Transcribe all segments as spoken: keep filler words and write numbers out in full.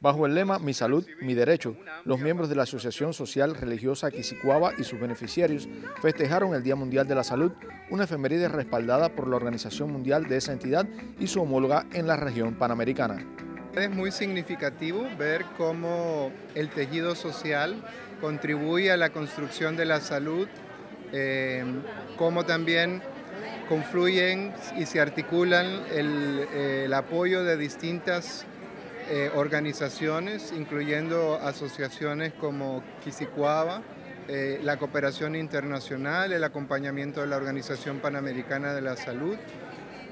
Bajo el lema Mi Salud, Mi Derecho, los miembros de la Asociación Social Religiosa Quisicuaba y sus beneficiarios festejaron el Día Mundial de la Salud, una efeméride respaldada por la Organización Mundial de esa entidad y su homóloga en la región panamericana. Es muy significativo ver cómo el tejido social contribuye a la construcción de la salud, eh, cómo también confluyen y se articulan el, eh, el apoyo de distintas eh, organizaciones, incluyendo asociaciones como Quisicuaba, eh, la cooperación internacional, el acompañamiento de la Organización Panamericana de la Salud,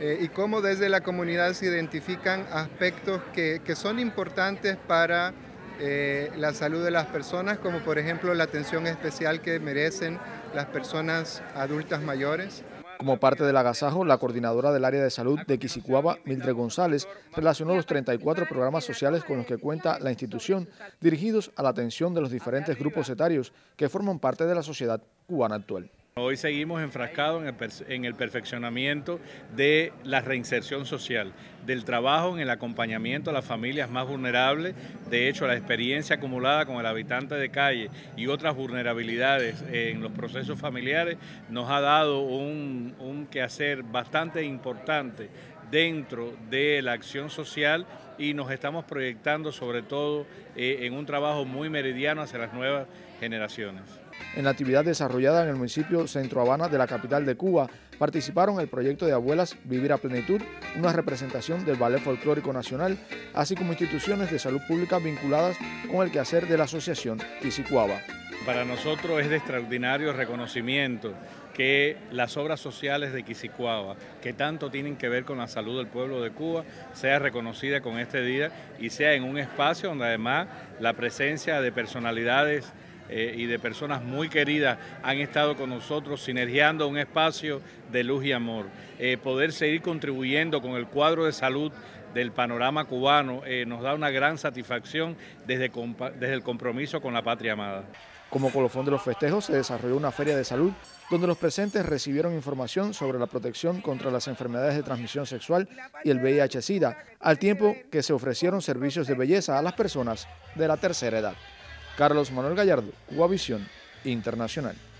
Eh, y cómo desde la comunidad se identifican aspectos que, que son importantes para eh, la salud de las personas, como por ejemplo la atención especial que merecen las personas adultas mayores. Como parte del agasajo, la coordinadora del área de salud de Quisicuaba, Mildred González, relacionó los treinta y cuatro programas sociales con los que cuenta la institución, dirigidos a la atención de los diferentes grupos etarios que forman parte de la sociedad cubana actual. Hoy seguimos enfrascados en el, per en el perfeccionamiento de la reinserción social, del trabajo en el acompañamiento a las familias más vulnerables. De hecho, la experiencia acumulada con el habitante de calle y otras vulnerabilidades en los procesos familiares nos ha dado un, un quehacer bastante importante dentro de la acción social, y nos estamos proyectando sobre todo eh, en un trabajo muy meridiano hacia las nuevas generaciones. En la actividad desarrollada en el municipio Centro Habana de la capital de Cuba, participaron el proyecto de Abuelas Vivir a Plenitud, una representación del Ballet Folclórico Nacional, así como instituciones de salud pública vinculadas con el quehacer de la Asociación Quisicuaba. Para nosotros es de extraordinario reconocimiento que las obras sociales de Quisicuaba, que tanto tienen que ver con la salud del pueblo de Cuba, sea reconocida con este día y sea en un espacio donde además la presencia de personalidades Eh, y de personas muy queridas han estado con nosotros sinergiando un espacio de luz y amor. Eh, poder seguir contribuyendo con el cuadro de salud del panorama cubano eh, nos da una gran satisfacción desde, desde el compromiso con la patria amada. Como colofón de los festejos se desarrolló una feria de salud donde los presentes recibieron información sobre la protección contra las enfermedades de transmisión sexual y el V I H SIDA, al tiempo que se ofrecieron servicios de belleza a las personas de la tercera edad. Carlos Manuel Gallardo, Cubavisión Internacional.